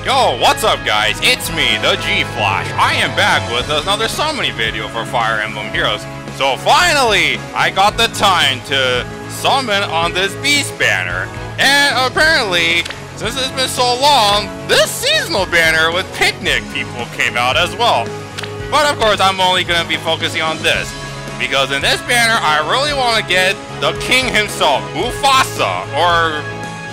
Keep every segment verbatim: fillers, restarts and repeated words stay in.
Yo, what's up guys? It's me, the G-Flash. I am back with another summoning video for Fire Emblem Heroes. So finally, I got the time to summon on this beast banner. And apparently, since it's been so long, this seasonal banner with picnic people came out as well. But of course, I'm only going to be focusing on this. Because in this banner, I really want to get the king himself, Mufasa, or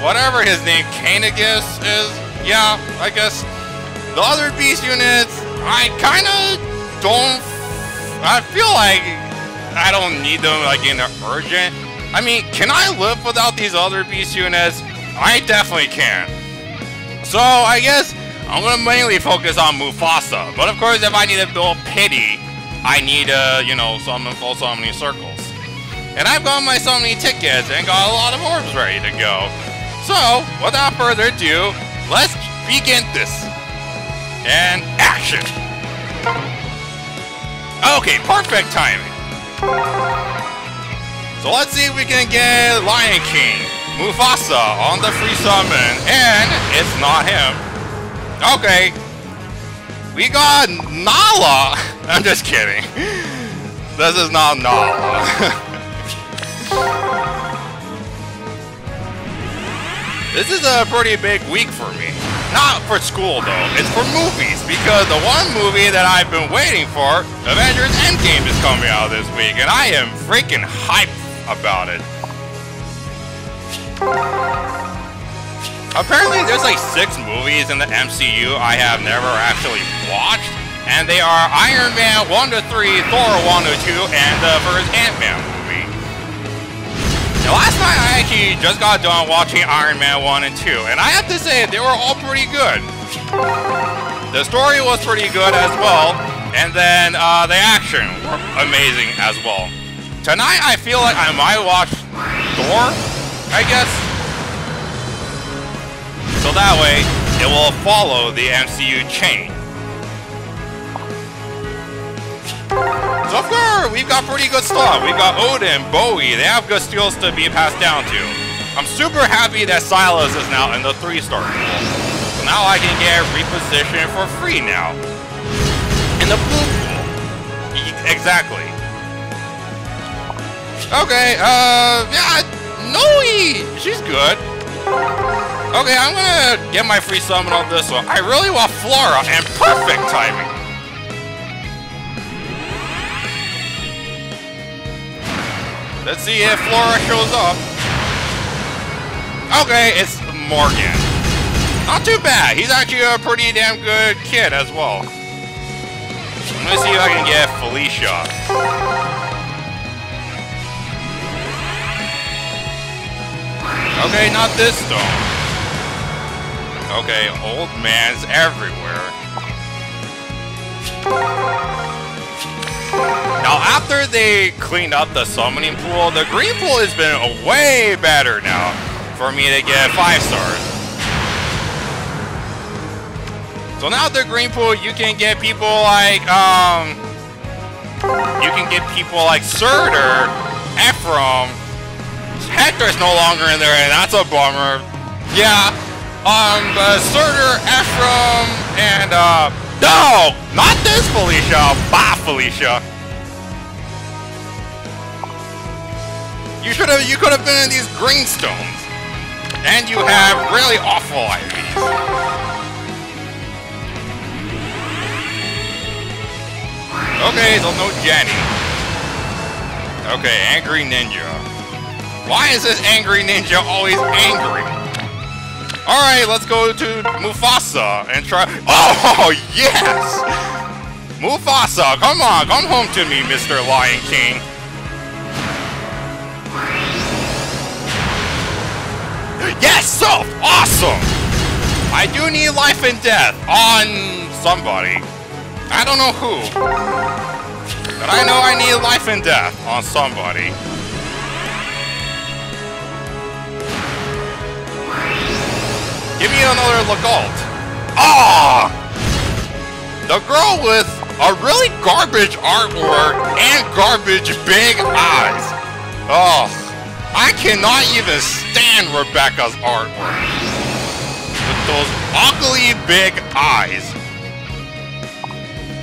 whatever his name, Caineghis is. Yeah, I guess. The other beast units, I kind of don't... I feel like I don't need them, like, in the urgent. I mean, can I live without these other beast units? I definitely can. So, I guess I'm going to mainly focus on Mufasa. But, of course, if I need to build pity, I need, uh, you know, summon full summoning circles. And I've got my summoning tickets and got a lot of orbs ready to go. So, without further ado, let's begin this. And action! Okay, perfect timing. So let's see if we can get Lion King Mufasa on the free summon. And it's not him. Okay. We got Nala. I'm just kidding. This is not Nala. This is a pretty big week for me. Not for school though, it's for movies, because the one movie that I've been waiting for, Avengers Endgame, is coming out this week, and I am freaking hyped about it. Apparently there's like six movies in the M C U I have never actually watched, and they are Iron Man one to three, Thor one to two, and the first Ant-Man movie. Now, last night I actually just got done watching Iron Man one and two, and I have to say they were all pretty good. The story was pretty good as well, and then uh, the action were amazing as well. Tonight I feel like I might watch Thor, I guess. So that way, it will follow the M C U chain. So far, we've got pretty good stuff. We've got Odin, Bowie, they have good skills to be passed down to. I'm super happy that Silas is now in the three star pool. So now I can get repositioned for free now. In the blue pool. Exactly. Okay, uh, yeah, Noe, she's good. Okay, I'm gonna get my free summon on this one. I really want Flora, and perfect timing. Let's see if Flora shows up. Okay, it's Morgan. Not too bad. He's actually a pretty damn good kid as well. I'm gonna see if I can get Felicia. Okay, not this stone. Okay, old man's everywhere. Now, after they cleaned up the summoning pool, the green pool has been way better now for me to get five stars. So now the green pool, you can get people like um, you can get people like Surtur, Ephraim. Hector's no longer in there, and that's a bummer. Yeah. Um, uh, Surtur, Ephraim, and, uh, no! Not this Felicia! Bye, Felicia! You should've, you could've been in these green stones. And you have really awful I Vs. Okay, so no Jenny. Okay, Angry Ninja. Why is this Angry Ninja always angry? Alright, let's go to Mufasa and try... Oh, yes! Mufasa, come on, come home to me, Mister Lion King. Yes, so awesome! I do need life and death on somebody. I don't know who. But I know I need life and death on somebody. Give me another Legault. Ah! The girl with a really garbage artwork and garbage big eyes. Oh, I cannot even stand Rebecca's artwork. With the those ugly big eyes.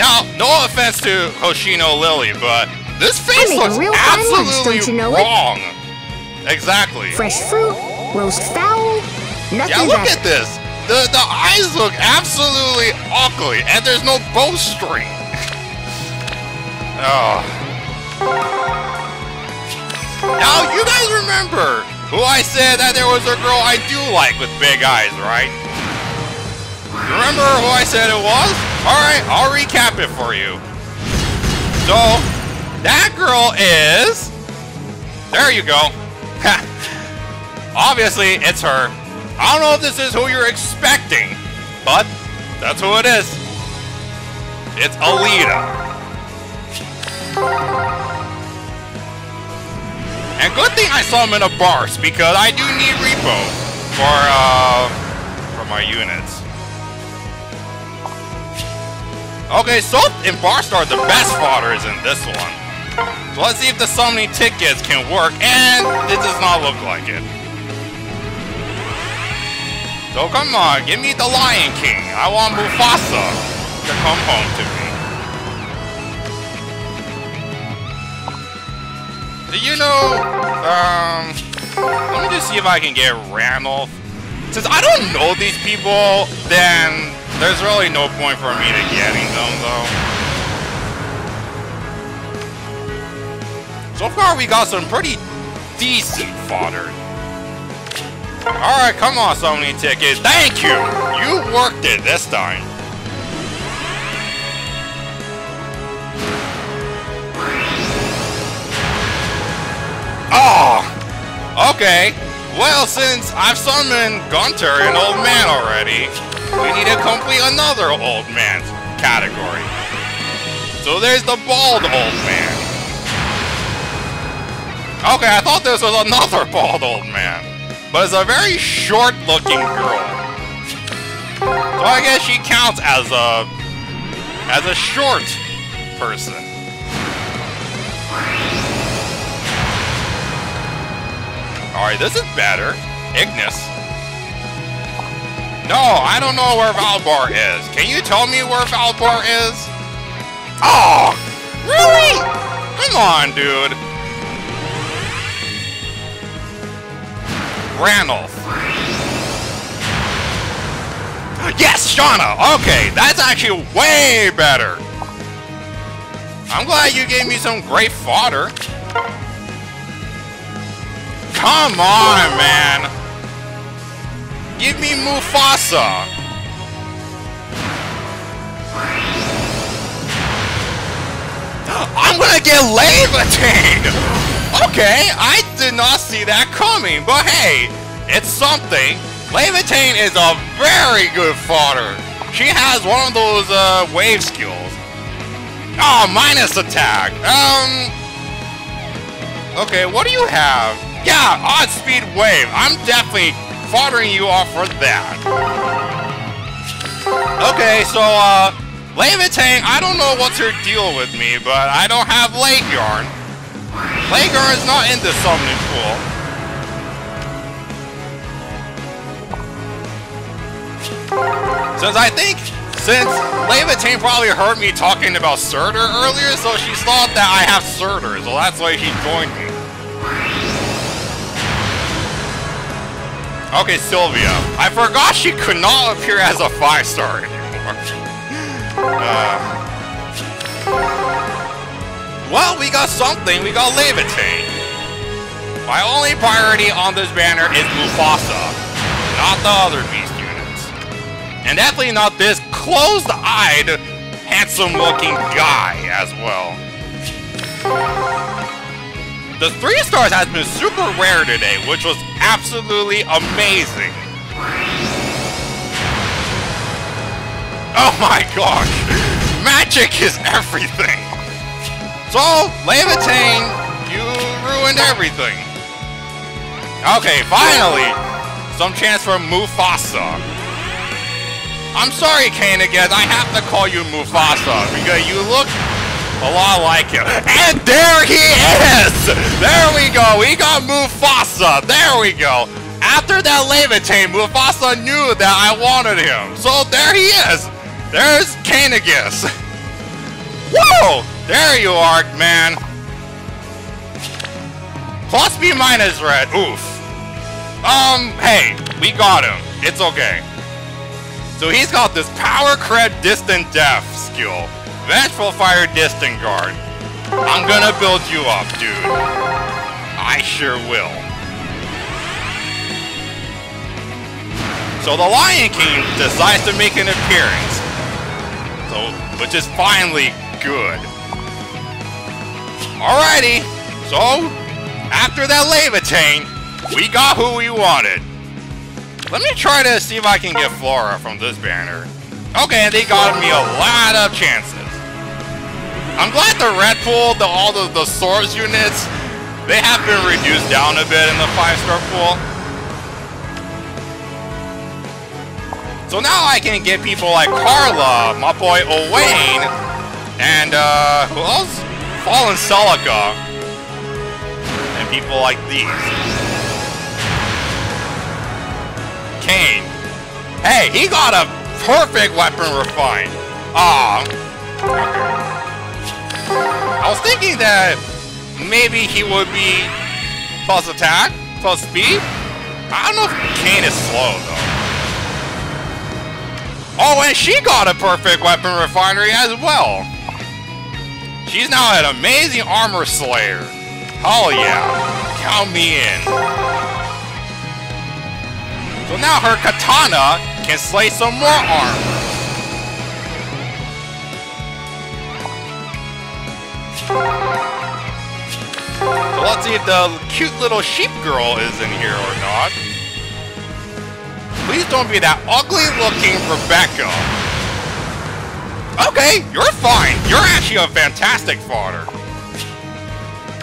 Now, no offense to Hoshino Lily, but this face I looks real absolutely lunch, you know wrong. It? Exactly. Fresh fruit, roast fowl, nothing Yeah, look better. At this. The, the eyes look absolutely ugly, and there's no bowstring. Oh. Now, you guys remember who I said that there was a girl I do like with big eyes, right? Remember who I said it was? Alright, I'll recap it for you. So, that girl is... There you go. Obviously, it's her. I don't know if this is who you're expecting, but that's who it is. It's Alita. And good thing I saw him in a Barst, because I do need repo for, uh, for my units. Okay, Salt and Barst are the best fodders in this one. So let's see if the summoning tickets can work, and it does not look like it. So come on, give me the Lion King. I want Mufasa to come home to me. Do you know, um, let me just see if I can get Ranulf. Since I don't know these people, then... There's really no point for me to getting them, though. So far, we got some pretty decent fodder. Alright, come on, so many tickets. Thank you! You worked it this time. Oh! Okay. Well, since I've summoned Gunter and Old Man already, we need to complete another old man's category. So there's the bald old man. Okay, I thought this was another bald old man. But it's a very short-looking girl. So I guess she counts as a... as a short person. Alright, this is better. Ignis. No, I don't know where Valbar is. Can you tell me where Valbar is? Oh, really? Come on, dude. Ranulf. Yes, Shauna. Okay, that's actually way better. I'm glad you gave me some great fodder. Come on, man. Give me Mufasa! I'm gonna get Láevatein! Okay, I did not see that coming, but hey, it's something. Láevatein is a very good fodder. She has one of those uh, wave skills. Oh, minus attack. Um. Okay, what do you have? Yeah, odd speed wave. I'm definitely watering you off for that. Okay, so, uh, Láevatein, I don't know what's her deal with me, but I don't have Laegjarn. Laegjarn is not in the summoning pool. Since I think, since Láevatein probably heard me talking about Surtur earlier, so she thought that I have Surtur, so that's why she joined me. Okay, Sylvia. I forgot she could not appear as a five-star anymore. Uh, well, we got something. We got Láevatein. My only priority on this banner is Mufasa, not the other beast units. And definitely not this closed-eyed, handsome-looking guy as well. The three stars has been super rare today, which was absolutely amazing. Oh my gosh! Magic is everything! So, Láevatein, you ruined everything. Okay, finally! Some chance for Mufasa. I'm sorry, Caineghis, I have to call you Mufasa, because you look a lot like him. And there he is! There we go! We got Mufasa! There we go! After that Láevatein, Mufasa knew that I wanted him. So there he is. There's Caineghis. Whoa! There you are, man. Plus B minus red. Oof. Um, hey, we got him. It's okay. So he's got this power cred distant death skill. Vengeful fire distant guard. I'm gonna build you up, dude. I sure will. So the Lion King decides to make an appearance. So, which is finally good. Alrighty. So, after that Láevatein, we got who we wanted. Let me try to see if I can get Flora from this banner. Okay, they got me a lot of chances. I'm glad the red pool, the, all the, the source units, they have been reduced down a bit in the five star pool. So now I can get people like Carla, my boy Owain, and uh, who else? Fallen Celica, and people like these. Kane. Hey, he got a perfect weapon refined. Ah. Okay. I was thinking that maybe he would be plus attack, plus speed. I don't know if Kane is slow, though. Oh, and she got a perfect weapon refinery as well. She's now an amazing armor slayer. Hell yeah. Count me in. So now her katana can slay some more armor. So let's see if the cute little sheep girl is in here or not. Please don't be that ugly looking Rebecca. Okay, you're fine. You're actually a fantastic fodder.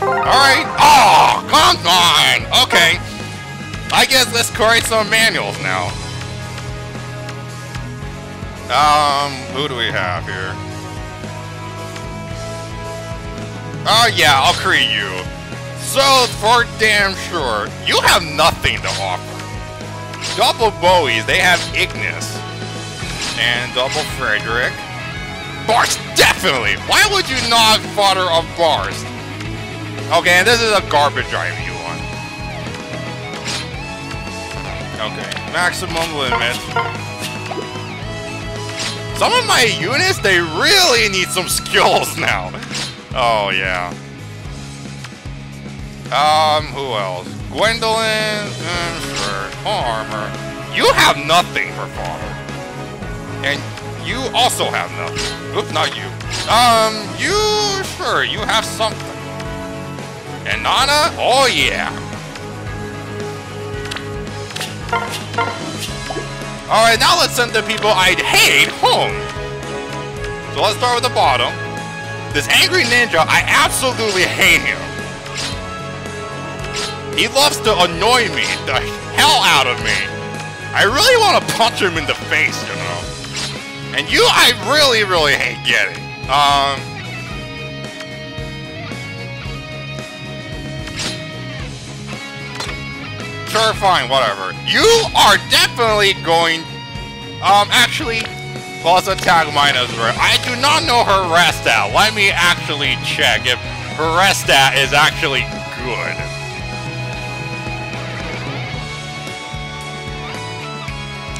Alright. Oh, come on. Okay. I guess let's create some manuals now. Um, who do we have here? Oh, yeah, I'll create you. So, for damn sure, you have nothing to offer. Double Bowie, they have Ignis. And double Frederick. Barst, definitely! Why would you not fodder a Barst? Okay, and this is a garbage item you want. Okay, maximum limit. Some of my units, they really need some skills now. Oh, yeah. Um, who else? Gwendolyn, sure. Armor. You have nothing for fodder. And you also have nothing. Oops, not you. Um, you, sure, you have something. And Nana? Oh, yeah. Alright, now let's send the people I hate home. So let's start with the bottom. This angry ninja, I absolutely hate him. He loves to annoy me, the hell out of me. I really want to punch him in the face, you know. And you, I really, really hate getting. Um. Sure, fine, whatever. You are definitely going, um, actually, plus attack minus red. I do not know her rest stat. Let me actually check if her rest stat is actually good.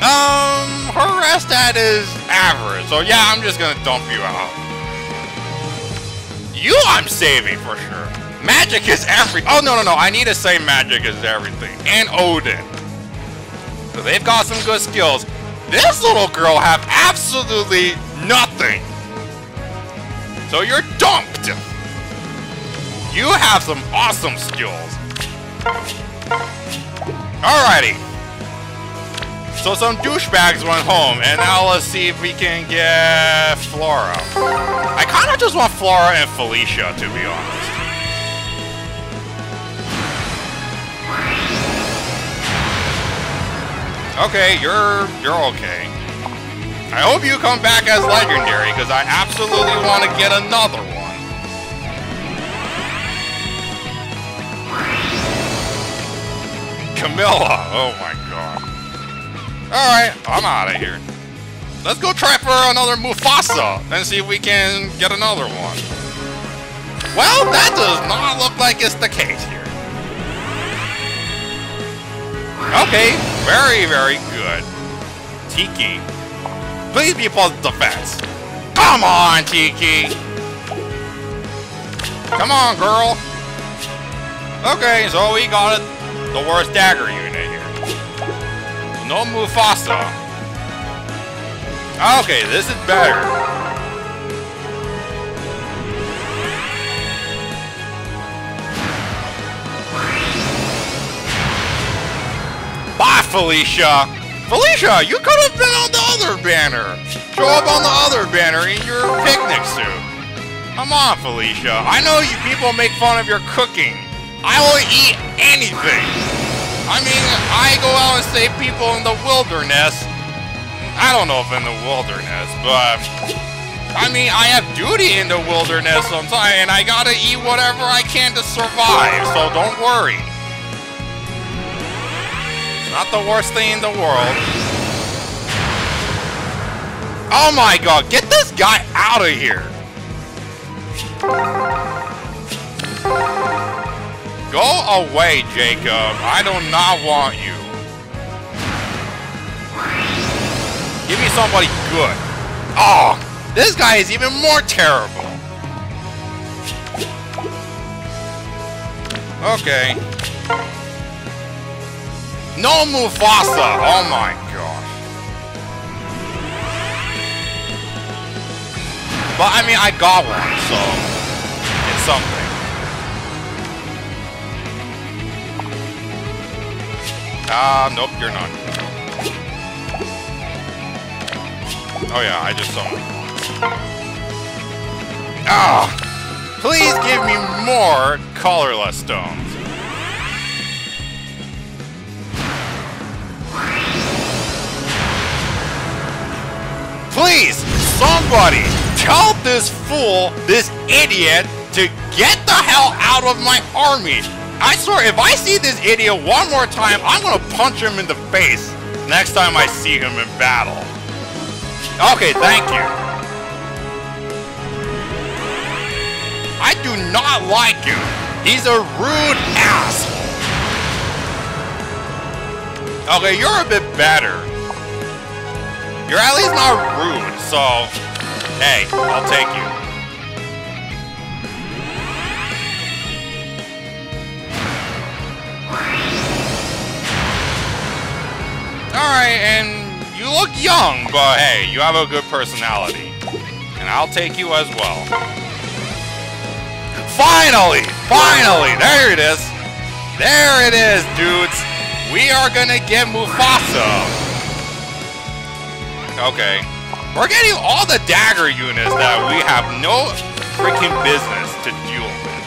Um, her rest stat is average. So yeah, I'm just gonna dump you out. You I'm saving for sure. Magic is everything. Oh no, no, no. I need to say magic is everything. And Odin. So they've got some good skills. This little girl have absolutely nothing. So you're dumped. You have some awesome skills. Alrighty. So some douchebags went home, and now let's see if we can get Flora. I kind of just want Flora and Felicia, to be honest. Okay, you're you're okay. I hope you come back as legendary, because I absolutely want to get another one. Camilla! Oh my god. Alright, I'm out of here. Let's go try for another Mufasa and see if we can get another one. Well, that does not look like it's the case here. Okay, very, very good. Tiki. Please be part of the defense. Come on, Tiki! Come on, girl! Okay, so we got it. The worst dagger unit here. No Mufasa. Okay, this is better. Bye, Felicia! Felicia, you could have been on the other banner! Show up on the other banner in your picnic suit! Come on, Felicia. I know you people make fun of your cooking. I will eat anything! I mean, I go out and save people in the wilderness. I don't know if in the wilderness, but... I mean, I have duty in the wilderness sometimes, and I gotta eat whatever I can to survive, so don't worry. It's not the worst thing in the world. Oh my god, get this guy out of here! Go away, Jacob. I do not want you. Give me somebody good. Oh, this guy is even more terrible. Okay. No Mufasa. Oh my gosh. But I mean, I got one, so it's something. Ah, uh, nope, you're not. Oh yeah, I just saw him. Ah! Please give me more colorless stones. Please, somebody, tell this fool, this idiot, to get the hell out of my army! I swear, if I see this idiot one more time, I'm gonna punch him in the face next time I see him in battle. Okay, thank you. I do not like him. He's a rude ass. Okay, you're a bit better. You're at least not rude, so... Hey, I'll take you. Alright, and you look young, but hey, you have a good personality. And I'll take you as well. Finally! Finally! There it is! There it is, dudes! We are gonna get Mufasa! Okay. We're getting all the dagger units that we have no freaking business to deal with.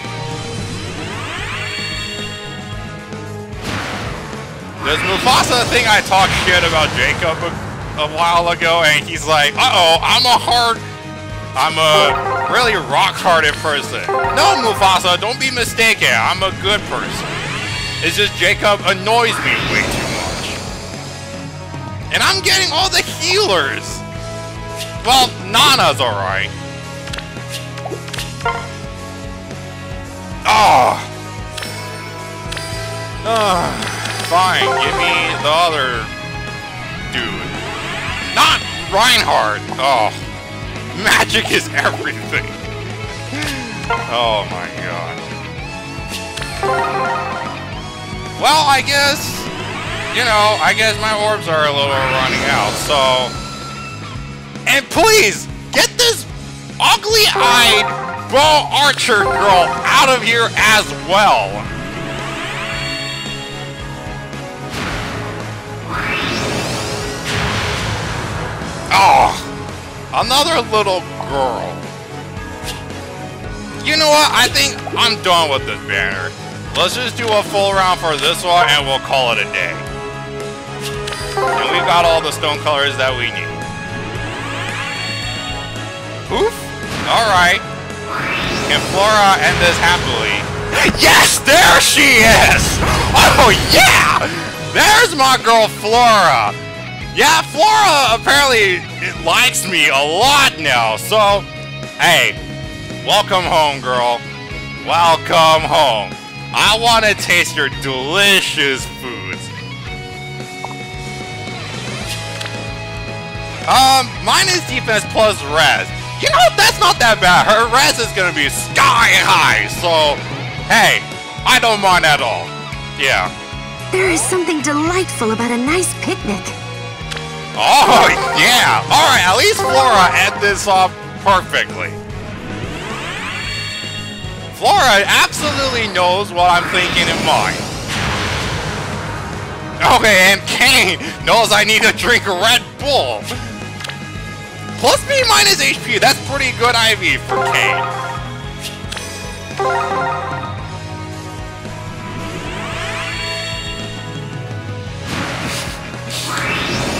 This Mufasa thing I talked shit about Jacob a, a while ago, and he's like, uh-oh, I'm a hard... I'm a really rock-hearted person. No, Mufasa, don't be mistaken. I'm a good person. It's just Jacob annoys me way too much. And I'm getting all the healers. Well, Nana's alright. Ah. Oh. Ah. Oh. Fine, give me the other dude. Not Reinhardt! Oh, magic is everything. Oh my god. Well, I guess, you know, I guess my orbs are a little running out, so... And please, get this ugly-eyed bow archer girl out of here as well. Oh, another little girl. You know what? I think I'm done with this banner. Let's just do a full round for this one and we'll call it a day. And we've got all the stone colors that we need. Poof. Alright. Can Flora end this happily? Yes, there she is! Oh, yeah! There's my girl Flora! Yeah, Flora apparently likes me a lot now, so hey, welcome home, girl. Welcome home. I want to taste your delicious foods. Um, mine is defense plus res. You know, that's not that bad. Her res is going to be sky high, so hey, I don't mind at all. Yeah. There is something delightful about a nice picnic. Oh, yeah! Alright, at least Flora ended this off perfectly. Flora absolutely knows what I'm thinking in mind. Okay, and Kane knows I need to drink Red Bull. Plus B minus H P, that's pretty good I V for Kane.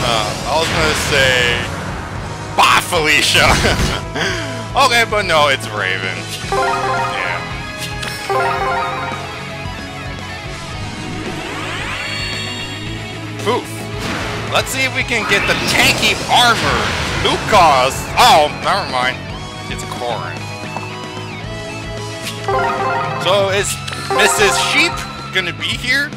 Uh, I was gonna say, bye, Felicia. Okay, but no, it's Raven. Yeah. Poof. Let's see if we can get the tanky armor. Lucas. Oh, never mind. It's Corrin. So is Missus Sheep gonna be here?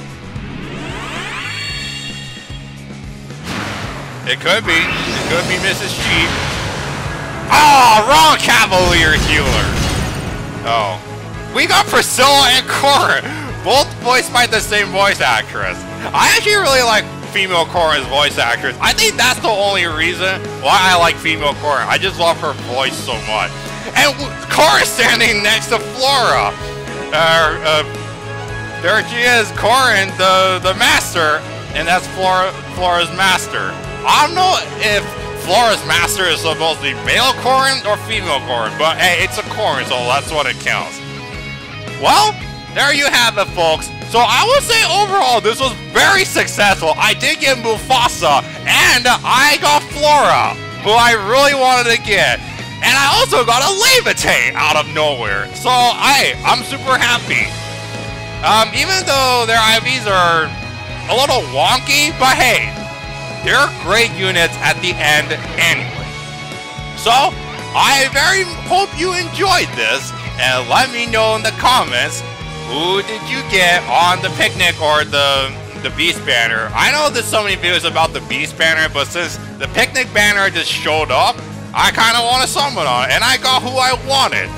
It could be. It could be Missus Sheep. Oh, wrong Cavalier Healer. Oh. We got Priscilla and Corrin, both voiced by the same voice actress. I actually really like female Corrin's voice actress. I think that's the only reason why I like female Corrin. I just love her voice so much. And Corrin standing next to Flora. Uh, uh, there she is, Corrin, the, the master. And that's Flora, Flora's master. I don't know if Flora's master is supposed to be male Corrin or female Corrin, but hey, it's a Corrin, so that's what it counts. Well, there you have it, folks. So I will say overall, this was very successful. I did get Mufasa, and I got Flora, who I really wanted to get. And I also got a Láevatein out of nowhere. So, hey, I'm super happy. Um, even though their I Vs are a little wonky, but hey, they're great units at the end anyway. So, I very hope you enjoyed this, and let me know in the comments, who did you get on the picnic or the, the beast banner? I know there's so many videos about the beast banner, but since the picnic banner just showed up, I kind of want to summon on it, and I got who I wanted.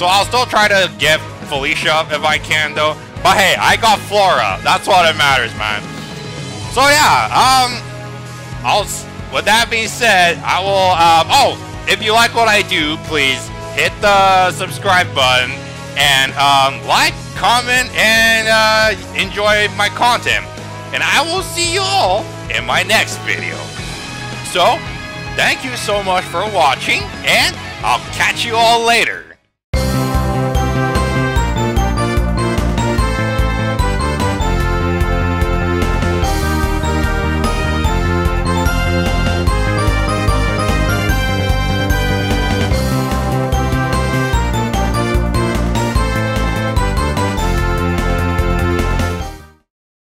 So I'll still try to get Felicia if I can though, but hey, I got Flora, that's what it matters, man. So yeah, um... I'll, with that being said, I will, um, oh, if you like what I do, please hit the subscribe button and um, like, comment, and uh, enjoy my content. And I will see you all in my next video. So, thank you so much for watching, and I'll catch you all later.